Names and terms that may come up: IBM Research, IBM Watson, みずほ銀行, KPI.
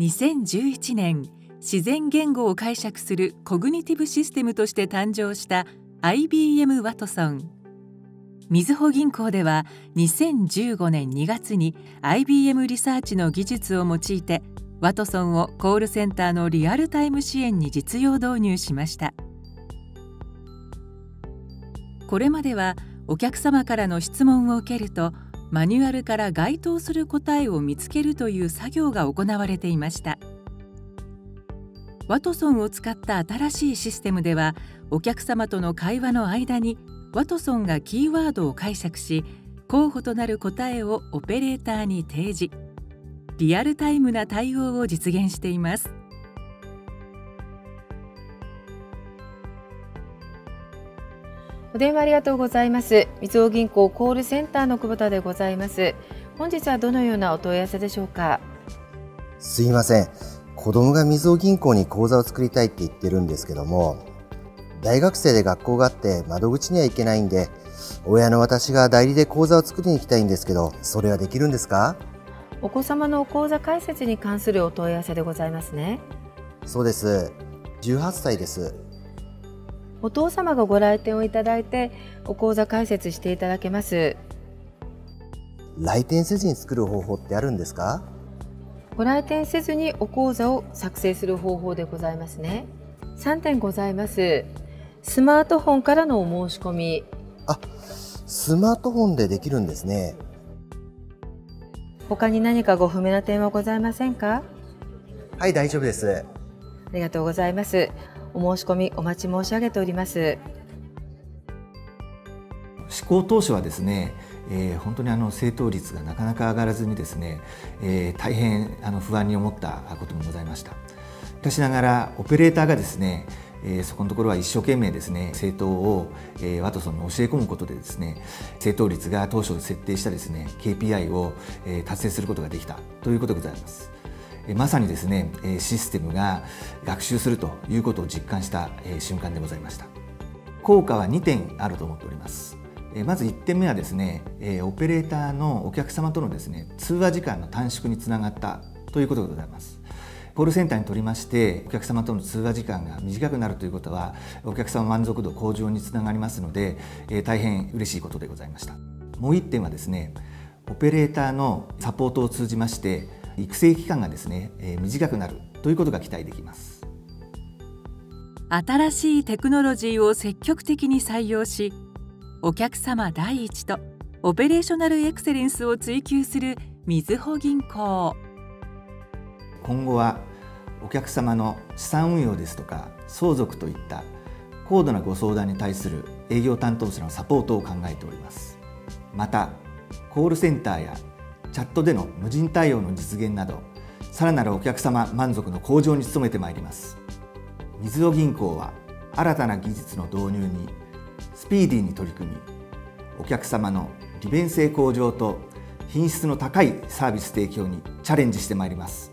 2011年、自然言語を解釈するコグニティブシステムとして誕生した IBM ワトソン。みずほ銀行では2015年2月に IBM リサーチの技術を用いてワトソンをコールセンターのリアルタイム支援に実用導入しました。これまではお客様からの質問を受けるとマニュアルから該当する答えを見つけるという作業が行われていました。ワトソンを使った新しいシステムではお客様との会話の間にワトソンがキーワードを解釈し、候補となる答えをオペレーターに提示、リアルタイムな対応を実現しています。お電話ありがとうございます。みずほ銀行コールセンターの久保田でございます。本日はどのようなお問い合わせでしょうか。すいません。子供がみずほ銀行に口座を作りたいって言ってるんですけども、大学生で学校があって窓口には行けないんで、親の私が代理で口座を作りに行きたいんですけど、それはできるんですか？お子様の口座開設に関するお問い合わせでございますね。そうです。18歳です。お父様がご来店をいただいて、お口座開設していただけます。来店せずに作る方法ってあるんですか？ご来店せずにお口座を作成する方法でございますね。3点ございます。スマートフォンからのお申し込み。あ、スマートフォンでできるんですね。他に何かご不明な点はございませんか？はい、大丈夫です。ありがとうございます。お申し込みお待ち申し上げております。施行当初はですね、本当に正答率がなかなか上がらずにですね、大変不安に思ったこともございました。しかしながらオペレーターがですね、そこのところは一生懸命ですね、正答を、ワトソンに教え込むことでですね、正答率が当初設定したですね KPI を、達成することができたということでございます。まさにですね、システムが学習するということを実感した、瞬間でございました。効果は2点あると思っております。まず1点目はですね、オペレーターのお客様とのですね、通話時間の短縮につながったということでございます。コールセンターにとりましてお客様との通話時間が短くなるということはお客様満足度向上につながりますので、大変嬉しいことでございました。もう1点はですね、オペレーターのサポートを通じまして育成期間がですね、短くなるということが期待できます。新しいテクノロジーを積極的に採用し、お客様第一とオペレーショナルエクセレンスを追求するみずほ銀行。今後はお客様の資産運用ですとか相続といった高度なご相談に対する営業担当者のサポートを考えております。またコールセンターやチャットでの無人対応の実現など、さらなるお客様満足の向上に努めてまいります。みずほ銀行は新たな技術の導入にスピーディーに取り組み、お客様の利便性向上と品質の高いサービス提供にチャレンジしてまいります。